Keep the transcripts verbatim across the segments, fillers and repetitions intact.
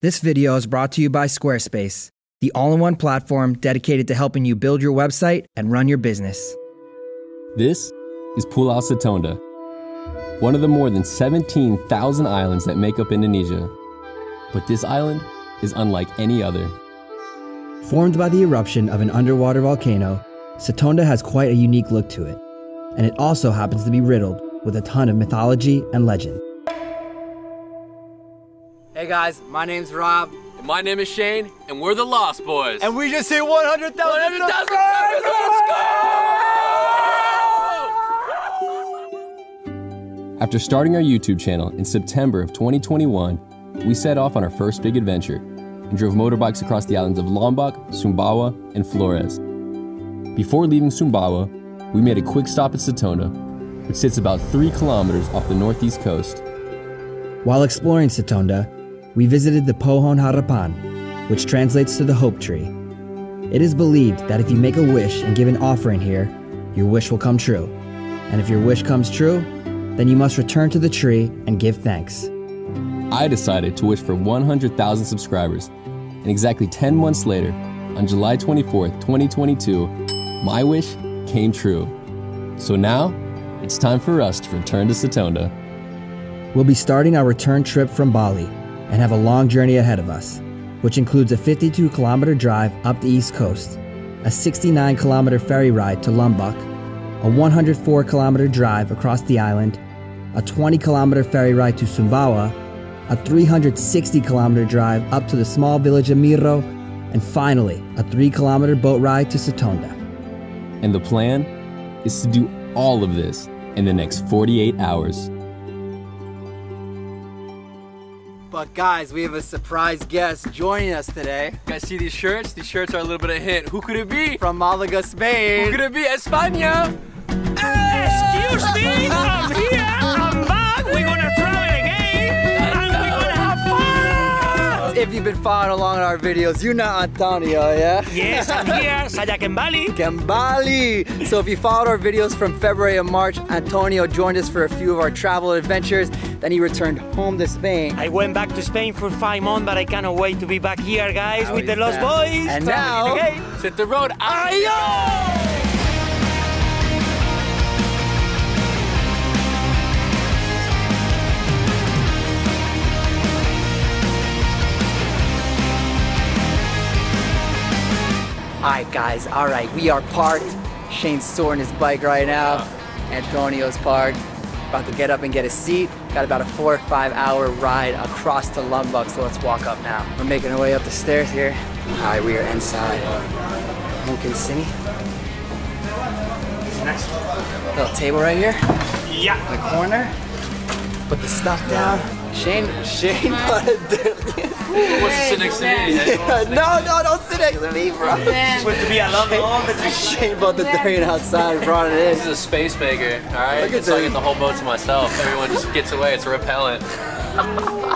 This video is brought to you by Squarespace, the all-in-one platform dedicated to helping you build your website and run your business. This is Pulau Satonda, one of the more than seventeen thousand islands that make up Indonesia. But this island is unlike any other. Formed by the eruption of an underwater volcano, Satonda has quite a unique look to it, and it also happens to be riddled with a ton of mythology and legend. Hey guys, my name's Rob. And my name is Shane, and we're the Lost Boys. And we just hit one hundred thousand subscribers! Let's go! After starting our YouTube channel in September of twenty twenty-one, we set off on our first big adventure and drove motorbikes across the islands of Lombok, Sumbawa, and Flores. Before leaving Sumbawa, we made a quick stop at Satonda, which sits about three kilometers off the northeast coast. While exploring Satonda, we visited the Pohon Harapan, which translates to the hope tree. It is believed that if you make a wish and give an offering here, your wish will come true. And if your wish comes true, then you must return to the tree and give thanks. I decided to wish for one hundred thousand subscribers, and exactly ten months later, on July twenty-fourth, twenty twenty-two, my wish came true. So now, it's time for us to return to Satonda. We'll be starting our return trip from Bali, and have a long journey ahead of us, which includes a fifty-two kilometer drive up the east coast, a sixty-nine kilometer ferry ride to Lombok, a one hundred four kilometer drive across the island, a twenty kilometer ferry ride to Sumbawa, a three hundred sixty kilometer drive up to the small village of Miro, and finally, a three kilometer boat ride to Satonda. And the plan is to do all of this in the next forty-eight hours. But guys, we have a surprise guest joining us today. You guys see these shirts? These shirts are a little bit of a hint. Who could it be? From Málaga, Spain. Who could it be? España. Excuse me, I'm here, I'm back. We're gonna travel again, and we're gonna have fun. If you've been following along in our videos, you know Antonio, yeah? Yes, I'm here, saya kembali. Kembali. So if you followed our videos from February and March, Antonio joined us for a few of our travel adventures. Then he returned home to Spain. I went back to Spain for five months, but I cannot wait to be back here, guys, now with the Lost Boys. And now, hit the road. Ayo! All right, guys. All right, we are parked. Shane's storing his bike right now. Antonio's parked. About to get up and get a seat. Got about a four or five hour ride across to Lombok, so let's walk up now. We're making our way up the stairs here. All right, we are inside. Mungkin sini. Nice little table right here. Yeah. In the corner. Put the stuff down. Shane, Shane. What's the next thing? No, no, don't sit next to me, bro. Supposed to be a love all. Shane bought the durian outside and brought it in. This is a space maker, all right? It's like I get the whole boat to myself. Everyone just gets away. It's a repellent.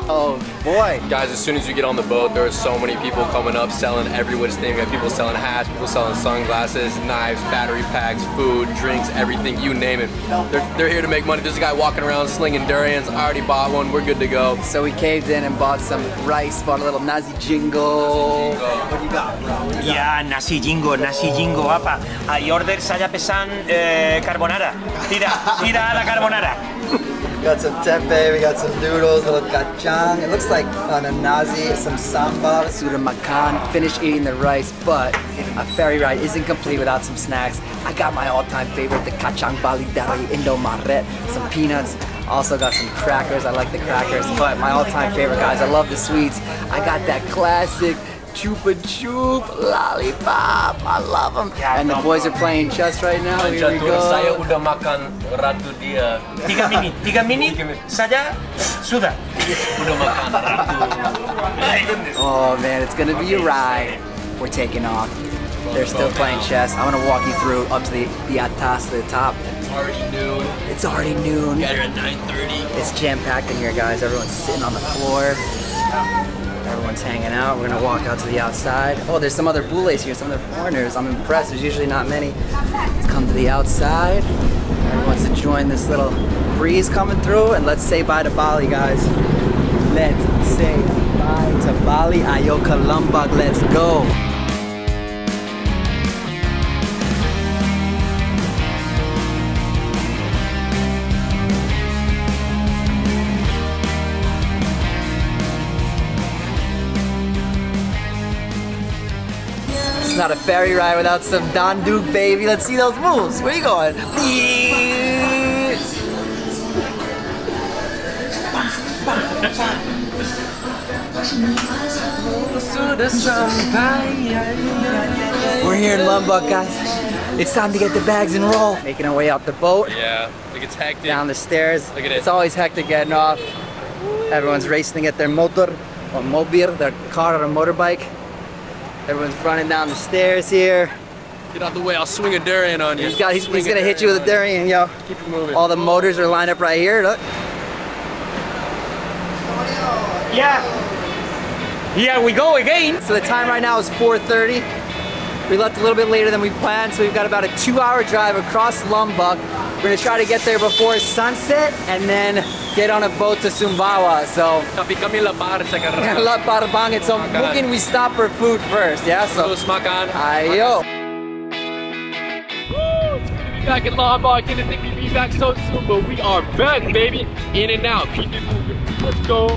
Oh boy, guys! As soon as you get on the boat, there are so many people coming up, selling every which thing. We have people selling hats, people selling sunglasses, knives, battery packs, food, drinks, everything. You name it. They're, they're here to make money. There's a guy walking around slinging durians. I already bought one. We're good to go. So we caved in and bought some rice. Bought a little nasi jingo. What do you got, bro? What do you got? Yeah, nasi jingo, nasi jingo, apa. I ordered saya pesan eh, carbonara. Tira, tira a la carbonara. We got some tempeh, we got some noodles, a little kacang. It looks like pananazi, some sambal, suramakan. Finished eating the rice, but a ferry ride isn't complete without some snacks. I got my all-time favorite, the kacang bali dari Indomaret, some peanuts. Also got some crackers, I like the crackers, but my all-time favorite, guys, I love the sweets. I got that classic Chupa chup lollipop. I love them. Yeah, and the boys are playing chess right now. Here we go. Saya udah makan ratu dia. Tiga mini. Tiga mini. Saya sudah. Udah makan ratu. Oh man, it's gonna be a ride. We're taking off. They're still playing chess. I'm gonna walk you through up to the the atas, the top. It's already noon. It's already noon. Got here at nine thirty. It's jam packed in here, guys. Everyone's sitting on the floor. Everyone's hanging out. We're gonna walk out to the outside. Oh, there's some other boulets here, some other foreigners. I'm impressed. There's usually not many. Let's come to the outside. Everyone wants to join this little breeze coming through, and let's say bye to Bali, guys. Let's say bye. Bye to Bali, Ayoka, Lombok, let's go! It's not a ferry ride without some Don Duke, baby. Let's see those moves. Where you going? We're here in Lombok, guys. It's time to get the bags and roll. Making our way out the boat. Yeah, like it's hectic. Down the stairs. Look at it. It's always hectic getting off. Everyone's racing at their motor or mobil, their car or motorbike. Everyone's running down the stairs here. Get out the way, I'll swing a durian on you. He's, got, he's, he's gonna hit you with a durian, yo. Keep it moving. All the motors are lined up right here, look. Yeah. Yeah, we go again. So the time right now is four thirty. We left a little bit later than we planned, so we've got about a two hour drive across Lombok. We're gonna try to get there before sunset and then get on a boat to Sumbawa, so... La Parbang, so mungkin we stop for food first, yeah? So... Terus makan. Ayo! Woo! It's good to be back in Lombok. Didn't think we'd be back so soon, but we are back, baby! In and out, keep it moving. Let's go!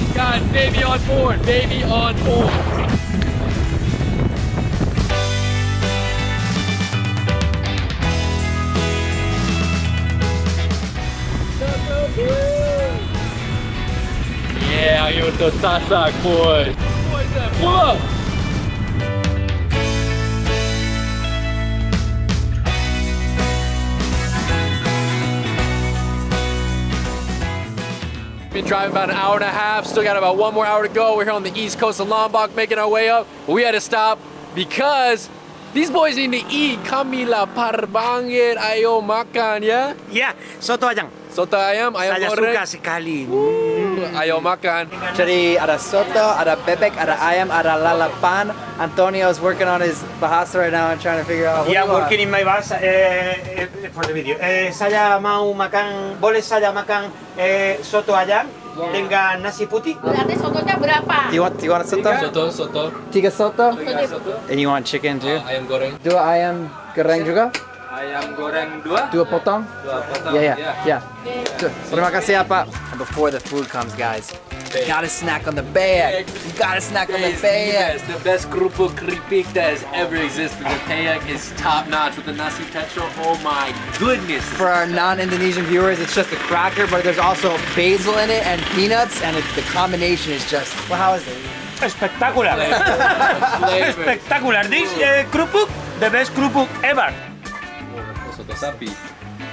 We got baby on board, baby on board! Yeah, you're with the Sasak boys. Boys that pull up. Been driving about an hour and a half, still got about one more hour to go. We're here on the east coast of Lombok making our way up. But we had to stop because these boys need to eat. Kami la parbanget, ayo makan, yeah? Yeah, soto ayam. Soto ayam, ayam goreng. Saya suka sekali. Mm. Ayo makan. Jadi ada soto, ada bebek, ada ayam, ada lalapan. Antonio's working on his bahasa right now and trying to figure out what yeah, working want. In my bahasa eh, eh, for the video. Eh, saya mau makan, boleh saya makan eh, soto ayam? Dengan nasi putih. Berarti sotonya berapa? Do you want, do you want a soto? Soto, soto. Tiga soto? Tiga soto. And you want chicken too? Uh, ayam goreng. Dua ayam goreng juga? Ayam goreng dua. Dua potong? Dua potong. Yeah, yeah, yeah. yeah. yeah. Terima kasih ya, Pak. And before the food comes, guys, you gotta snack on the bag. You gotta snack on the bag. It's the best grupo kripik that has ever existed. The payak is top notch with the nasi techo. Oh my goodness. For our non-Indonesian viewers, it's just a cracker, but there's also basil in it and peanuts, and it, the combination is just, well, how is it? Espectacular. Espectacular. This uh, krupuk, the best krupuk ever. Soto sapi,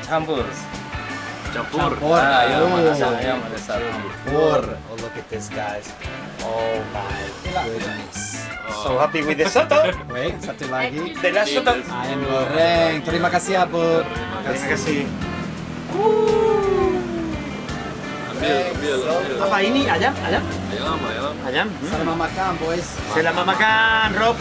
campur. Champur. Champur. Ah, oh. Oh, look at this, guys. Oh my goodness. Oh. So happy with the soto. Wait, satu lagi. The last soto. Ayam goreng. Terima kasih, Abu. Terima kasih. Ambil, ambil, ambil. Apa ini? Ayam? Ayam? Ayam, ayam. Ayam? Hmm? Selamat makan, boys. Selamat makan, Rob.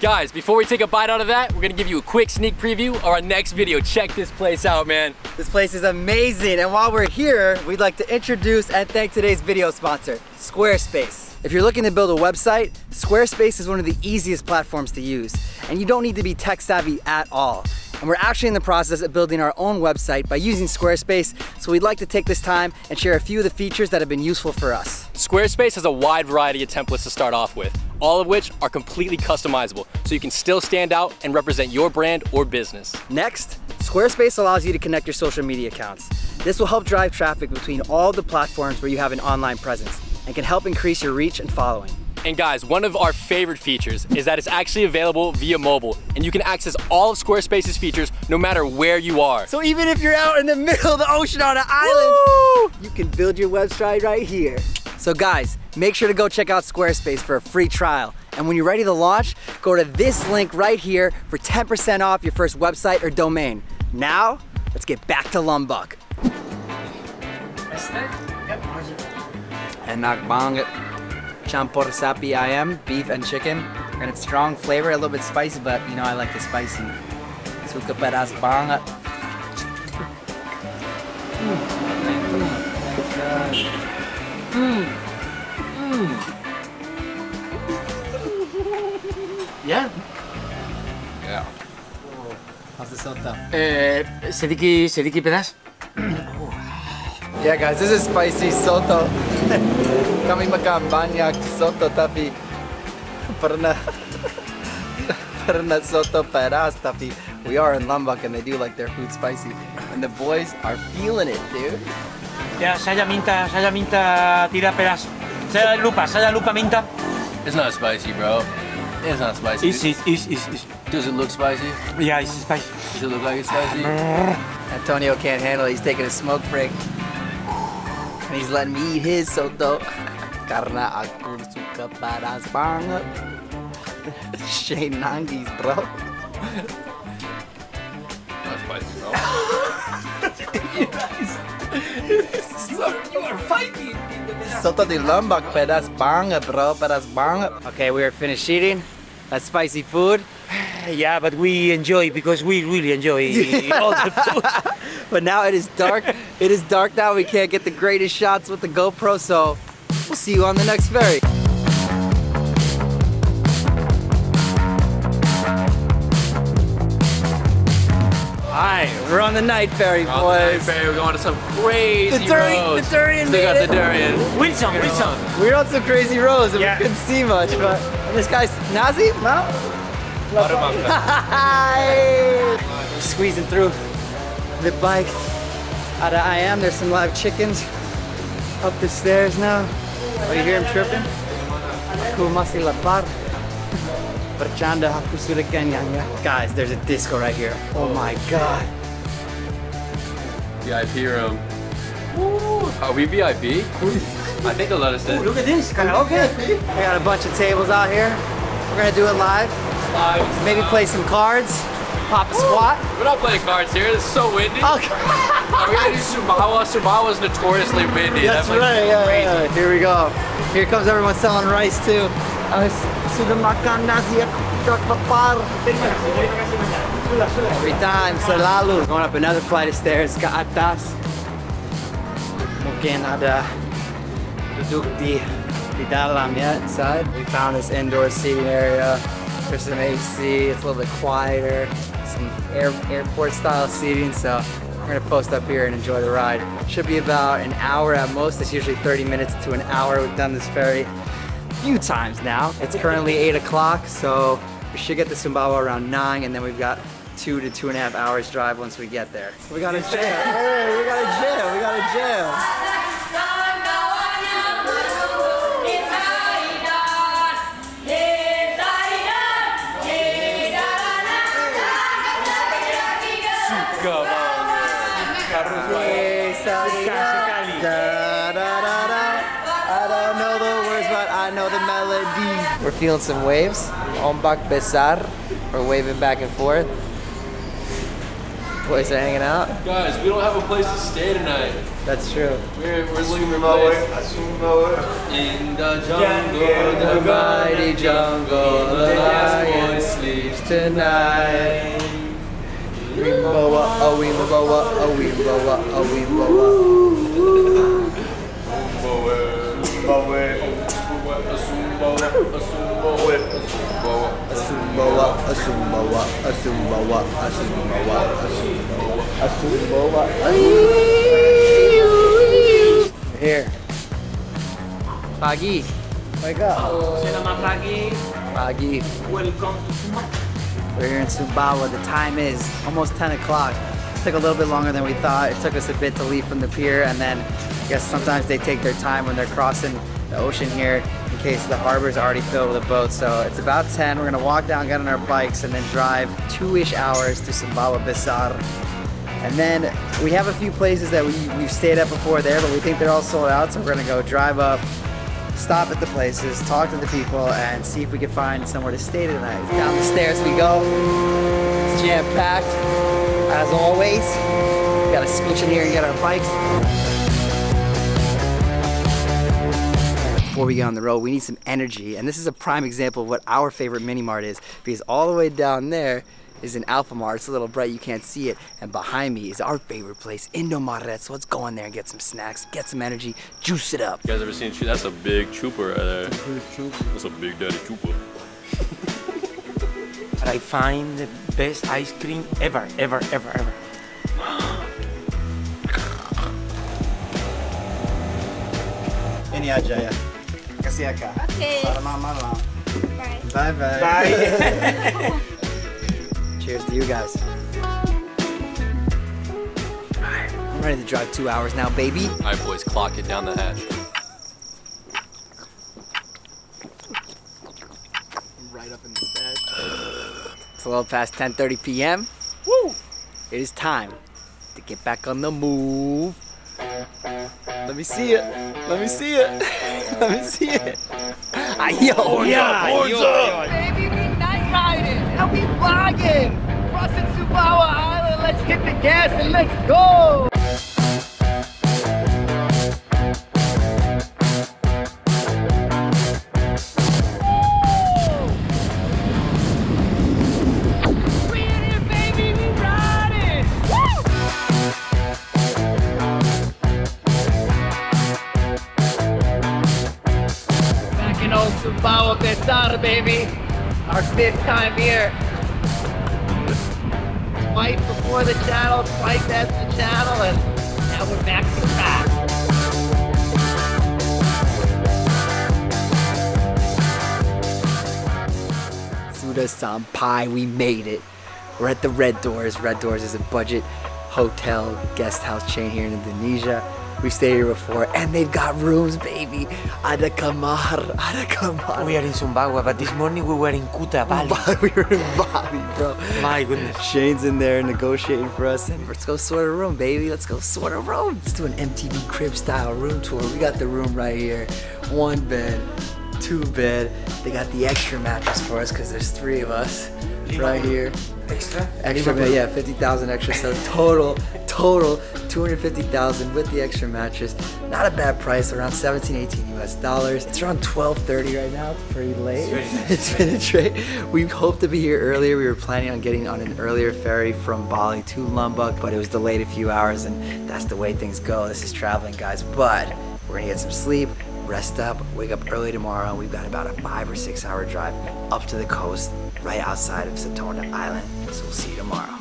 Guys, before we take a bite out of that, we're gonna give you a quick sneak preview of our next video. Check this place out, man. This place is amazing, and while we're here, we'd like to introduce and thank today's video sponsor, Squarespace. If you're looking to build a website, Squarespace is one of the easiest platforms to use, and you don't need to be tech savvy at all. And we're actually in the process of building our own website by using Squarespace, so we'd like to take this time and share a few of the features that have been useful for us. Squarespace has a wide variety of templates to start off with, all of which are completely customizable, so you can still stand out and represent your brand or business. Next, Squarespace allows you to connect your social media accounts. This will help drive traffic between all the platforms where you have an online presence and can help increase your reach and following. And guys, one of our favorite features is that it's actually available via mobile, and you can access all of Squarespace's features no matter where you are. So even if you're out in the middle of the ocean on an island, woo, you can build your website right here. So guys, make sure to go check out Squarespace for a free trial. And when you're ready to launch, go to this link right here for ten percent off your first website or domain. Now, let's get back to Lombok. And Nakbang. Champur sapi ayam, beef and chicken, and it's strong flavor, a little bit spicy, but you know I like the spicy. Suka pedas banget. Mm. Mm. Yeah. Yeah. Oh, how's the sota? Uh, Sediki, Sediki pedas. Yeah, guys, this is spicy soto. Kami makan banyak soto tapi pernah pernah soto pedas tapi we are in Lombok and they do like their food spicy and the boys are feeling it, dude. Yeah, saya minta, saya minta tira pedas. Saya lupa, saya lupa minta. It's not spicy, bro. It's not spicy. It's, it's, it's, it's, it's. Does it look spicy? Yeah, it's spicy. Does it look like it's spicy? Antonio can't handle it. He's taking a smoke break. And he's letting me eat his soto. Karena aku suka paras banget. Shane Nangis, bro. Not spicy, bro. You guys, so, you are fighting. Soto di Lombok, pedas banget, bro. Pedas banget. Okay, we are finished eating. That's spicy food. Yeah, but we enjoy because we really enjoy all the food. But now it is dark. It is dark now. We can't get the greatest shots with the GoPro, so we'll see you on the next ferry. Alright, we're on the night ferry, we're boys. On the night ferry, we're going to some crazy the durian, roads. The durian Still got it. the durian. Wilson, Wilson. We're on some crazy roads and yeah. we couldn't see much, but this guy's Nazi? No? Squeezing through the bike out of I am. There's some live chickens up the stairs now. Oh, you hear him tripping? Guys, there's a disco right here. Oh my god. V I P room. Are we V I P? I think a lot of stuff. Look at this, karaoke. I got a bunch of tables out here. We're gonna do it live. Live. Maybe play some cards, pop a squat. We're not playing cards here, it's so windy. Okay. We're gonna do Sumbawa. Sumbawa is notoriously windy. That's, That's like right, yeah, yeah, yeah. Here we go. Here comes everyone selling rice too. Every time, selalu. Going up another flight of stairs, ke atas. Mungkin ada duduk di di dalam ya, inside. We found this indoor seating area. There's some A C, it's a little bit quieter, some air, airport style seating, so we're gonna post up here and enjoy the ride. Should be about an hour at most, it's usually thirty minutes to an hour. We've done this ferry a few times now. It's currently eight o'clock, so we should get to Sumbawa around nine, and then we've got two to two and a half hours drive once we get there. We got a jail, hey, we got a jail, we got a jail. We're feeling some waves. Sumbawa Besar. We're waving back and forth. Boys are hanging out. Guys, we don't have a place to stay tonight. That's true. We're, we're looking for a place. In the jungle, the mighty jungle, the lion sleeps tonight. Sumbawa, oh we Sumbawa, oh we Sumbawa, oh we Sumbawa. Sumbawa, Sumbawa. A Sumbawa, a Sumbawa, a Sumbawa, a Sumbawa, a Sumbawa, a Sumbawa, a Sumbawa, a Sumbawa. Here. Pagi. Wake up. Selamat pagi. Pagi. Welcome to Sumbawa. We're here in Sumbawa. The time is almost ten o'clock. It took a little bit longer than we thought. It took us a bit to leave from the pier, and then I guess sometimes they take their time when they're crossing the ocean here. In case the harbor's already filled with a boat, so it's about ten. We're gonna walk down, get on our bikes, and then drive two-ish hours to Sumbawa Besar. And then we have a few places that we, we've stayed at before there, but we think they're all sold out, so we're gonna go drive up, stop at the places, talk to the people, and see if we can find somewhere to stay tonight. Down the stairs we go. It's jam-packed, as always. We gotta scooch in here and get our bikes. Before we get on the road, we need some energy, and this is a prime example of what our favorite mini mart is, because all the way down there is in Alfamart. It's a little bright, you can't see it. And behind me is our favorite place, Indomaret. So let's go in there and get some snacks, get some energy, juice it up. You guys ever seen, that's a big chupa right there. That's a big daddy chupa. I find the best ice cream ever, ever, ever, ever. Ini aja ya. Kasih ya, Kak. Okay. Salam-salam. Bye. Bye-bye. Bye. Cheers to you guys. All right, I'm ready to drive two hours now, baby. All right, boys, clock it down the hatch. Right up in the stash. It's a little past ten thirty p m Woo! It is time to get back on the move. Let me see it. Let me see it. Let me see it. Ayo, horns yeah, up, horns up. Baby, we night riding and we vlogging. Crossing Sumbawa Island. Let's hit the gas and let's go. Sumbawa Besar, baby. Our fifth time here. Twice before the channel, twice as the channel, and now we're back to back. Suda Sampai, we made it. We're at the Red Doors. Red Doors is a budget hotel guest house chain here in Indonesia. We've stayed here before, and they've got rooms, baby. Ada kamar, ada kamar. We are in Sumbawa, but this morning we were in Kutabali. We were in Bali, bro. My goodness. Shane's in there negotiating for us, and let's go sort a room, baby. Let's go sort a room. Let's do an M T V crib style room tour. We got the room right here. One bed, two bed. They got the extra mattress for us because there's three of us right here. Extra? Extra, bed, yeah, fifty thousand extra. So total, total, two hundred fifty thousand with the extra mattress. Not a bad price, around seventeen, eighteen U S dollars. It's around twelve thirty right now. It's pretty late. It's been a trade. We hoped to be here earlier. We were planning on getting on an earlier ferry from Bali to Lombok, but it was delayed a few hours, and that's the way things go. This is traveling, guys. But we're gonna get some sleep, rest up, wake up early tomorrow. We've got about a five or six hour drive up to the coast, right outside of Satonda Island. So we'll see you tomorrow.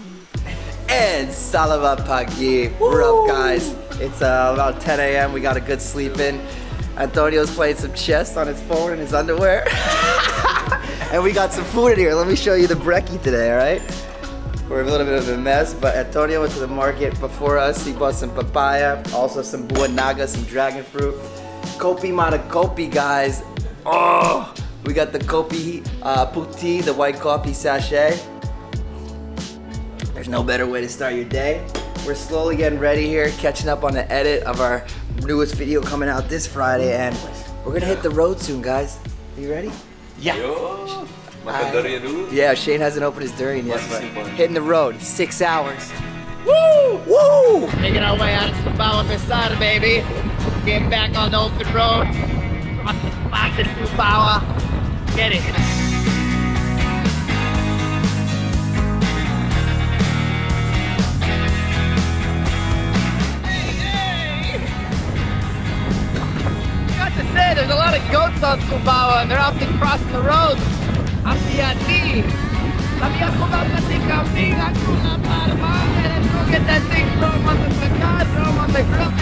And Selamat Pagi. We're up, guys. It's uh, about ten a m We got a good sleep in. Antonio's playing some chess on his phone in his underwear. And we got some food in here. Let me show you the brekkie today, all right? We're a little bit of a mess, but Antonio went to the market before us. He bought some papaya, also some buah naga, some dragon fruit. Kopi mata kopi, guys. Oh! We got the kopi uh, puti, the white coffee sachet. There's no better way to start your day. We're slowly getting ready here, catching up on the edit of our newest video coming out this Friday, and we're gonna hit the road soon, guys. Are you ready? Yeah. Yo, I, yeah, Shane hasn't opened his durian yet, but hitting the road, six hours. Woo! Woo! Making our way out of Sumbawa Besar, baby. Getting back on the open road. Cross the Sumbawa. Get it. Hey, hey! Got to say, there's a lot of goats on Sumbawa, and they're often crossing the road. Hacia ti. Sabía cómo te caminas con la palma, and look at that thing from on the facade, from on the grill.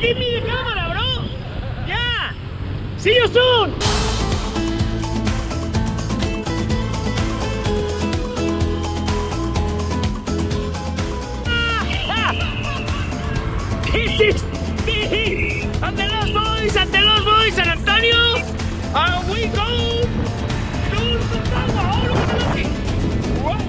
Give me the camera, bro! Yeah! See you soon! This is me! And the Lost Boys, and the Lost Boys, and Antonio! And we go to the tower! What?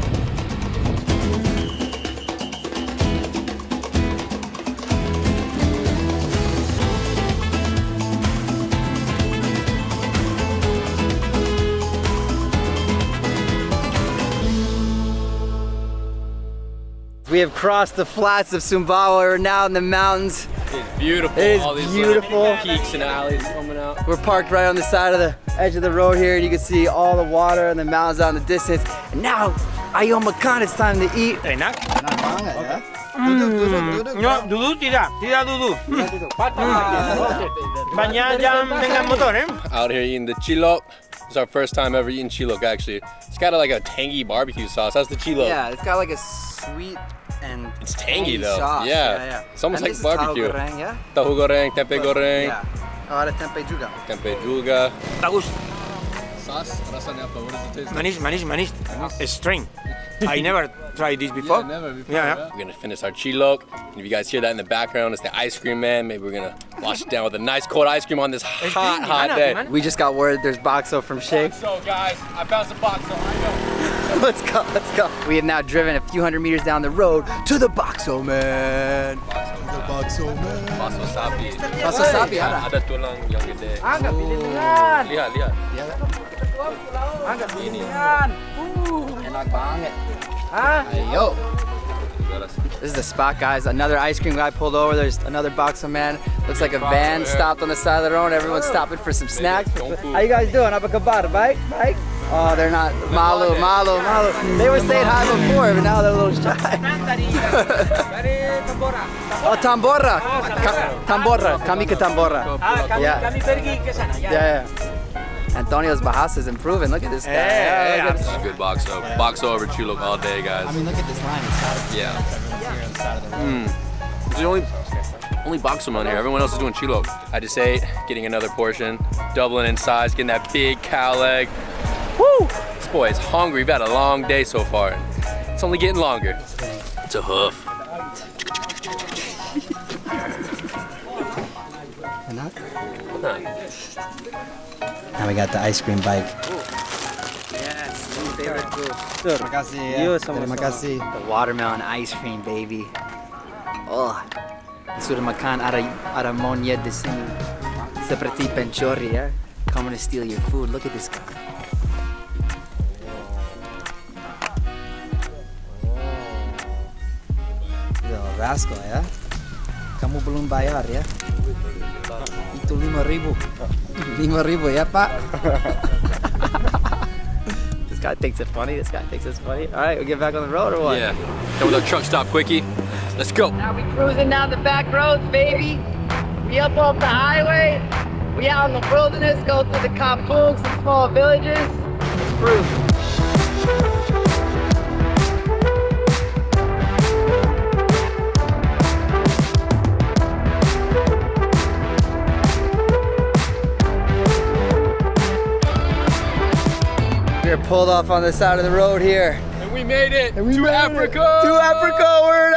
We have crossed the flats of Sumbawa. We're now in the mountains. It's beautiful. It's all these beautiful peaks and alleys coming out. We're parked right on the side of the edge of the road here, and you can see all the water and the mountains out in the distance. And now, Ayomakan, it's time to eat. Hey, not. Okay. No, Dudu, tira, tira Dudu. Out here eating the chilo. It's our first time ever eating chilo, actually. It's got like a tangy barbecue sauce. That's the chilo. Yeah, it's got like a sweet and it's tangy, tangy though. Sauce. Yeah. yeah, yeah. It's almost and like barbecue. Tahu goreng, yeah? Tahu goreng, tempe goreng. Yeah. Ahora tempe juga. Tempe juga. Tagus. Sauce, rasanya apa? What does it taste like? Manis, manis, manis. It's strange. I never tried this before. Yeah, never before. Yeah, yeah. We're gonna finish our chilo. If you guys hear that in the background, it's the ice cream man. Maybe we're gonna wash it down with a nice cold ice cream on this hot, hot day. We just got word there's boxo from Shake. So guys, I found some boxo. I know. Let's go, let's go. We have now driven a few hundred meters down the road to the boxo man. Boxo, the boxo man. Boxo sapi. Boxo sapi. Ada tulang yang gede. Angkat ini tulang. Lihat, lihat. Angkat ini. Enak banget. Huh? Hey, yo. This is the spot, guys. Another ice cream guy pulled over. There's another boxo man. Looks like a van stopped on the side of the road. Everyone's stopping for some snacks. How you guys doing? Abakabar, bike? Bike? Oh, they're not. Malu, malu, malu. They were saying hi before, but now they're a little shy. Oh, Tambora. Tambora. Kami ke Tambora. Yeah. Yeah, yeah. Antonio's Bahasa is improving. Look at this guy. Hey, yeah, this is a good boxo. Boxo over chulo all day, guys. I mean, look at this line. It's got it. Yeah. Mm. It's the only, only boxo on here. Everyone else is doing chulo. I just ate, getting another portion, doubling in size, getting that big cow leg. Woo! This boy is hungry. We've had a long day so far. It's only getting longer. It's a hoof. Now we got the ice cream bike. Yes, my favorite food. Terima kasih. Terima kasih. The watermelon ice cream, baby. Oh, sudah makan ada ada monyet di sini. Seperti pencuri, ya. Coming to steal your food. Look at this guy. Yo, rascal, ya. Kamu belum bayar, ya. Itu lima ribu. Lima ribu, ya, Pak. This guy thinks it's funny. This guy thinks it's funny. All right, we we'll get back on the road or what? Yeah. Come with a truck stop, quickie. Let's go. Now we cruising down the back roads, baby. We up off the highway. We out in the wilderness. Go through the kampungs and small villages. It's cruising. Pulled off on the side of the road here. And we made it we to made Africa! It. To Africa, we're in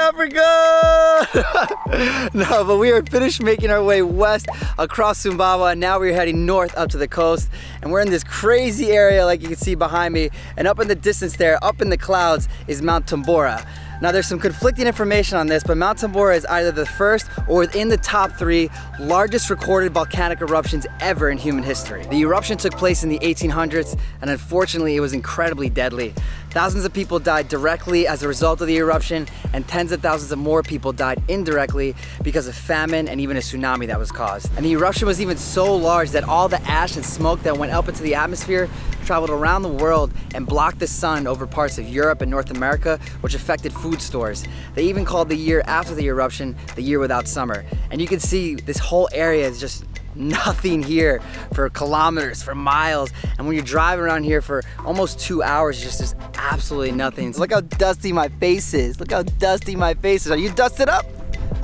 Africa! No, but we are finished making our way west across Sumbawa, and now we're heading north up to the coast. And we're in this crazy area like you can see behind me, and up in the distance there, up in the clouds, is Mount Tambora. Now there's some conflicting information on this, but Mount Tambora is either the first or within the top three largest recorded volcanic eruptions ever in human history. The eruption took place in the eighteen hundreds, and unfortunately it was incredibly deadly. Thousands of people died directly as a result of the eruption, and tens of thousands of more people died indirectly because of famine and even a tsunami that was caused. And the eruption was even so large that all the ash and smoke that went up into the atmosphere traveled around the world and blocked the sun over parts of Europe and North America, which affected food stores. They even called the year after the eruption the year without summer. And you can see this whole area is just nothing here for kilometers, for miles. And when you're driving around here for almost two hours, just just absolutely nothing. So look how dusty my face is. Look how dusty my face is. Are you dusted up?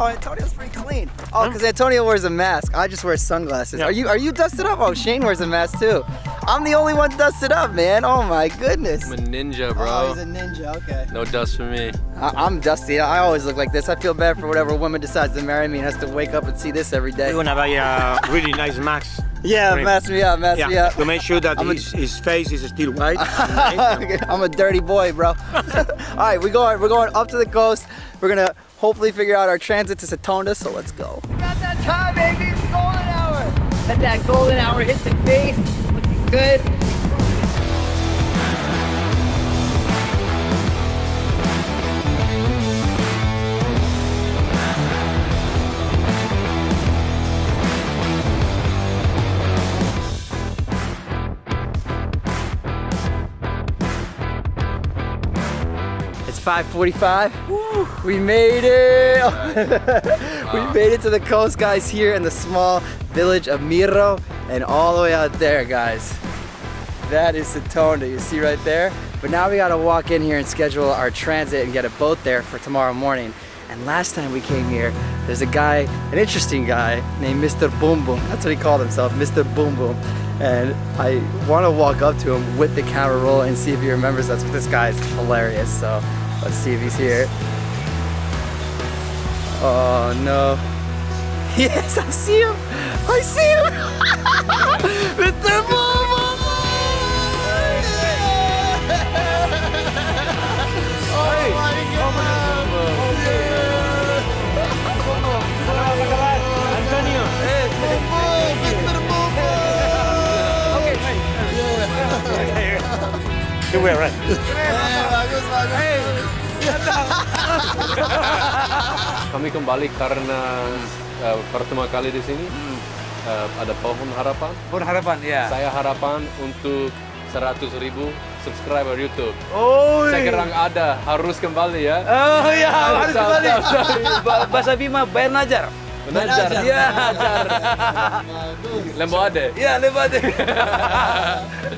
Oh, Antonio's pretty clean. Oh, because Antonio wears a mask. I just wear sunglasses. Yeah. Are you are you dusted up? Oh, Shane wears a mask too. I'm the only one dusted up, man. Oh my goodness. I'm a ninja, bro. Oh, he's a ninja, okay. No dust for me. I I'm dusty. I always look like this. I feel bad for whatever woman decides to marry me and has to wake up and see this every day. We're gonna buy a really nice mask. Yeah, mess me up, mess yeah. me up. To make sure that his, his face is still white. I'm a dirty boy, bro. All right, we're going, we're going up to the coast. We're gonna hopefully figure out our transit to Satonda, so let's go. We got that time, baby, it's golden hour. Let that golden hour hit the face, looking good. five forty-five. Woo, we made it. Wow. We made it to the coast, guys, here in the small village of Miro, and all the way out there, guys, that is Satonda, you see right there. But now we gotta walk in here and schedule our transit and get a boat there for tomorrow morning. And last time we came here, there's a guy, an interesting guy named Mister Boom Boom. That's what he called himself, Mister Boom Boom. And I want to walk up to him with the camera roll and see if he remembers us. But this guy is hilarious, so let's see if he's here. Oh no! Yes, I see him. I see him. Mister Boom Boom. Oh my God. Antonio. Hey, Boom Boom, Mister Boom Boom. Okay, wait. Yeah. Two way around. Hey, kami kembali karena uh, pertama kali di sini uh, ada Pohon Harapan. Pohon Harapan, ya. Yeah. Saya harapan untuk seratus ribu subscriber YouTube. Oh, sekarang ada, harus kembali ya. Oh ya, harus kembali. Bahasa Bima, belajar. Belajar, ya, belajar. Lembade. Ya, lembade.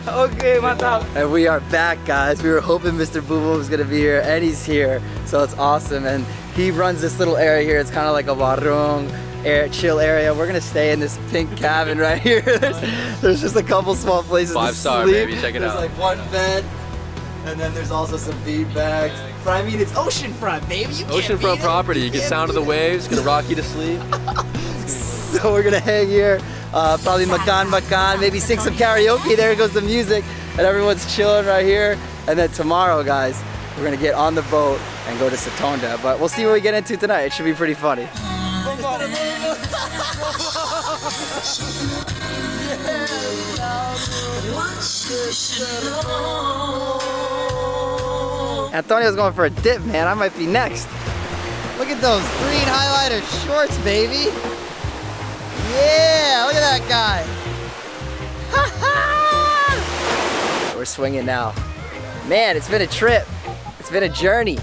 Okay, mantap. And we are back, guys. We were hoping Mister Boom Boom was gonna be here, and he's here, so it's awesome. And he runs this little area here. It's kind of like a warung. Air, chill area. We're gonna stay in this pink cabin right here. There's, there's just a couple small places Five to star, sleep. Baby. Check it there's out. There's like one bed, and then there's also some bean bags. But I mean, it's oceanfront, baby. You oceanfront can't property. You, you can sound of the waves. It's gonna rock you to sleep. So we're gonna hang here. Uh, probably makan makan. Maybe sing some karaoke. There goes the music, and everyone's chilling right here. And then tomorrow, guys, we're gonna get on the boat and go to Satonda. But we'll see what we get into tonight. It should be pretty funny. Antonio's going for a dip, man. I might be next. Look at those green highlighter shorts, baby. Yeah, look at that guy. Ha ha! We're swinging now. Man, it's been a trip. It's been a journey.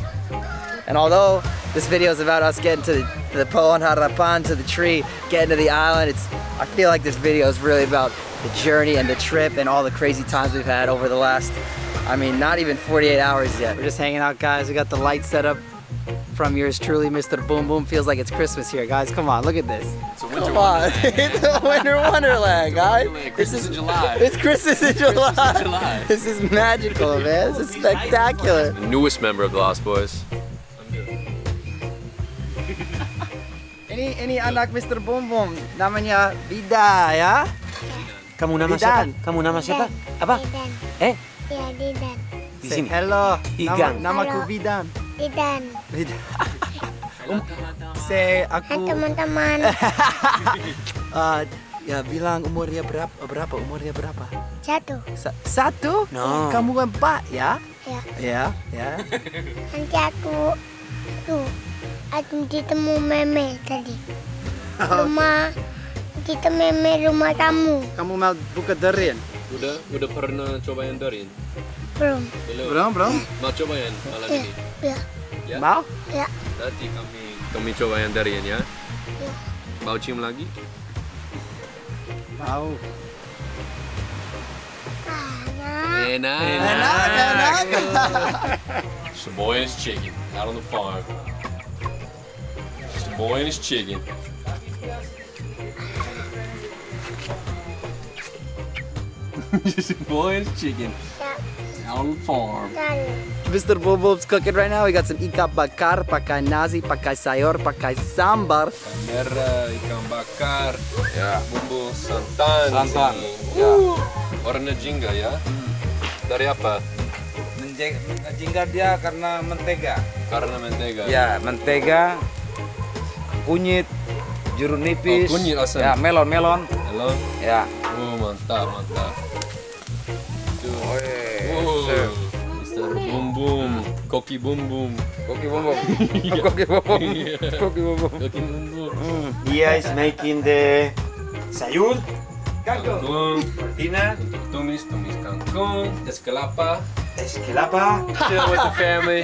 And although this video is about us getting to the to the Pohon Harapan, to the tree, getting to the island. It's, I feel like this video is really about the journey and the trip and all the crazy times we've had over the last, I mean, not even forty-eight hours yet. We're just hanging out, guys. We got the lights set up from yours truly, Mister Boom Boom. Feels like it's Christmas here, guys. Come on, look at this. It's a winter wonderland. It's a winter wonderland, guys. Christmas in July. It's Christmas in July. This is magical, man. This is spectacular. The newest member of the Lost Boys. Ini ini anak Mister Boom Boom, namanya Bida, ya? Kamu nama siapa? Kamu nama siapa? Apa? Eh? Ya, Bidan. Di sini. Hello. Igan. Namaku Bidan. Bidan. Bidan. Say aku. Teman-teman. Ya, bilang umurnya berapa? Berapa umurnya berapa? Satu. Satu? No. Kamu empat, ya? Ya. Ya, ya. Nanti aku tuh. Aku ditemu meme tadi. Rumah kita meme rumah kamu. Kamu mau buka durian? Udah, udah pernah cobain durian? Belum. Belum, belum. Mau cobain malam ini? Ya. Ya. Mau? Ya. Nanti kami kami cobain durian ya. Ya. Mau cium lagi? Mau. Enak. Enak, enak. Sumbawa's chicken out on the farm. Boy and his chicken. Just boy and his chicken. Out on the farm. Mister Boom Boom's cooking right now. We got some ikan bakar, pakai nasi, pakai sayur, pakai sambar. Merah, ikan bakar, ya, bumbu santan. Santan. Ya. Warna jingga ya. Dari apa? Jingga dia karena mentega. Karena mentega. Ya, mentega. Kunyit, jeruk nipis, oh, kunyit asam. Ya, melon, melon. Melon. Ya. Oh, mantap, mantap. Oh, oh. Mister Boom Boom, koki Boom Boom, koki Boom Boom, koki Boom Boom, koki Boom Boom. Koki Boom Boom. Dia is making the sayur, kangkung, tortilla, tumis, tumis kangkung, es kelapa, Esquilapa. Chill with the family.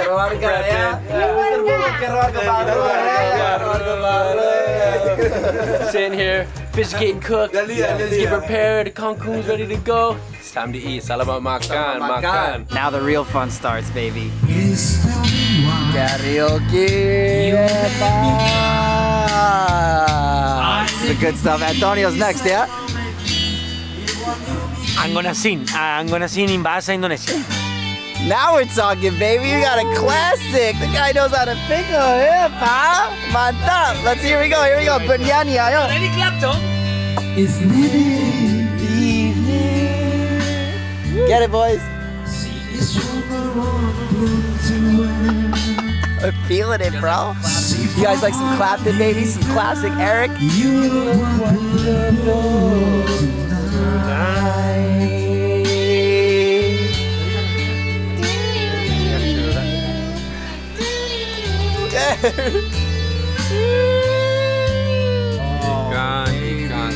Sitting here, fish getting cooked. Let's get prepared. Kangkung's ready to go. It's time to eat. Salamat makan, makan. Now the real fun starts, baby. Karaoke. It's the good stuff. Antonio's next, yeah? I'm gonna sing. I'm gonna sing in Bahasa Indonesia. Now we're talking, baby. You got a classic. The guy knows how to pick a hip, huh? Mantap. Let's here we go. Here we go. Bunyani, ayo. Lenny Clapton. It's living evening. Get it, boys. I'm feeling it, bro. You guys like some Clapton, baby? Some classic Eric? Ikan, ikan,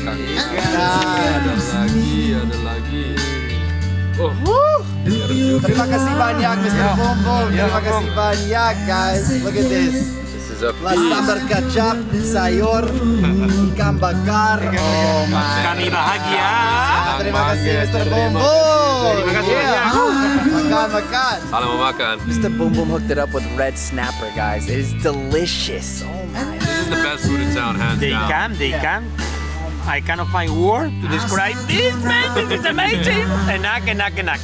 kaki ikan. Ada lagi, ada lagi. Oh, terima kasih banyak, Mister Boom Boom. Terima kasih banyak, guys. Look at this. This is a sambal kacang, sayur, ikan bakar. Oh my. Kami bahagia. Terima kasih, Mister Boom Boom. Terima kasih banyak. Makan, makan. Salamat makan. Mister Boom Boom hooked it up with red snapper, guys. It is delicious. Oh my. This is the best food in town, hands they down. They can, they yeah. can. I cannot find words to describe this, man. This is amazing. Enak, enak, enak.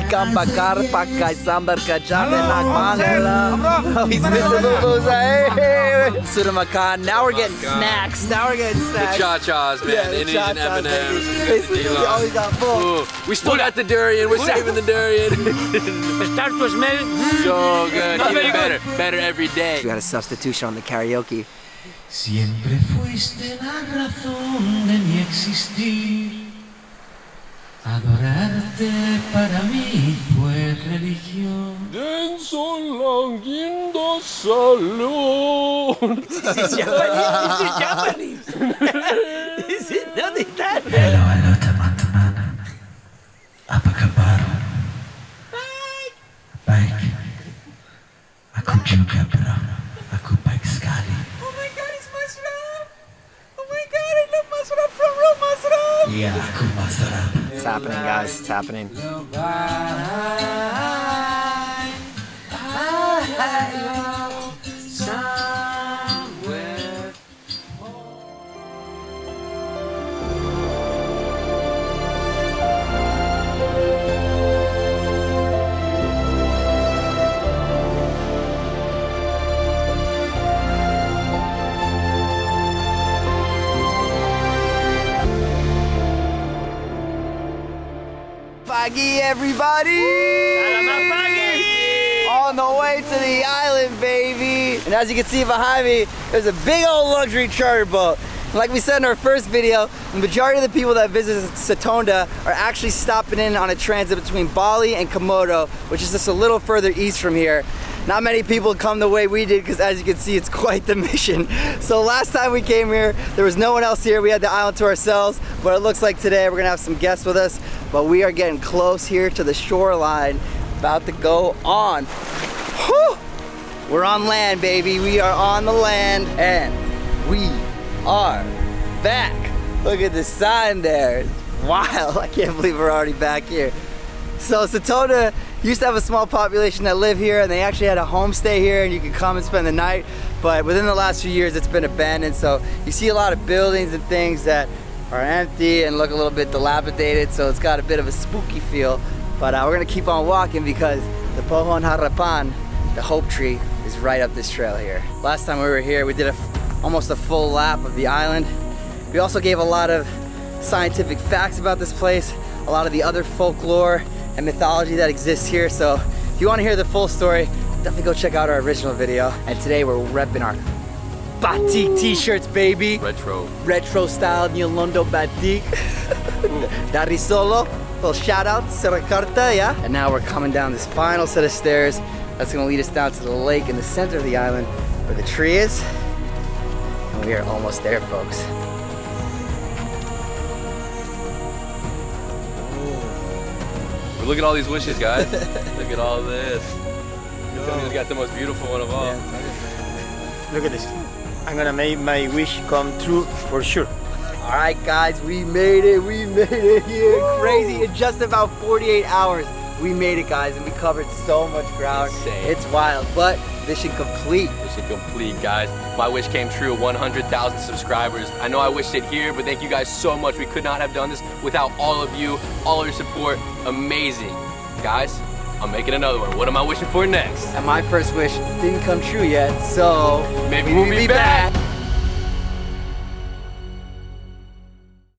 Ikan bakar pakai sambar kacang. Enak banget. He's Mister Boom Boom. Hey, sudah makan. Now we're getting snacks. Now we're getting snacks. The cha-chas, man. Yeah, the Indian M and M's. Basically, we always got full. We still got the durian. We're saving the durian. The start was made. So good. Even better. Better every day. We got a substitution on the karaoke. Siempre fuiste la razón de mi existir. Adorarte para mí fue religión. En solonguindo salud. This is Japanese. This is Japanese. Is it not Italian? Hello, hello, teman-teman. Apa kabar? Baik. Baik. Aku juga berapa. Aku baik sekali. Yeah, it's happening, guys. It's happening. Pagi, everybody! On the way to the island, baby! And as you can see behind me, there's a big old luxury charter boat. And like we said in our first video, the majority of the people that visit Satonda are actually stopping in on a transit between Bali and Komodo, which is just a little further east from here. Not many people come the way we did because as you can see, it's quite the mission. So last time we came here, there was no one else here. We had the island to ourselves, but it looks like today we're gonna have some guests with us, but we are getting close here to the shoreline. About to go on. Whew! We're on land, baby. We are on the land and we are back. Look at the sign there. Wow, I can't believe we're already back here. So Satonda used to have a small population that live here, and they actually had a homestay here, and you could come and spend the night. But within the last few years, it's been abandoned. So you see a lot of buildings and things that are empty and look a little bit dilapidated. So it's got a bit of a spooky feel. But uh, we're gonna keep on walking because the Pohon Harapan, the hope tree, is right up this trail here. Last time we were here, we did a, almost a full lap of the island. We also gave a lot of scientific facts about this place, a lot of the other folklore and mythology that exists here. So if you want to hear the full story, definitely go check out our original video. And today we're repping our Batik t-shirts, baby. Retro. Retro style, Nyolondo Batik. Dari Solo, little shout out, Serakarta, yeah? And now we're coming down this final set of stairs that's gonna lead us down to the lake in the center of the island where the tree is. And we are almost there, folks. But look at all these wishes, guys. Look at all this. Antonio's got the most beautiful one of all. Yeah. Look at this. I'm gonna make my wish come true for sure. All right, guys, we made it. We made it here. Woo! Crazy. In just about forty-eight hours, we made it, guys, and we covered so much ground. Insane. It's wild, but mission complete. Mission complete, guys. My wish came true. one hundred thousand subscribers. I know I wished it here, but thank you guys so much. We could not have done this without all of you, all your support. Amazing, guys. I'm making another one. What am I wishing for next? And my first wish didn't come true yet, so maybe, maybe we'll be, be back. back.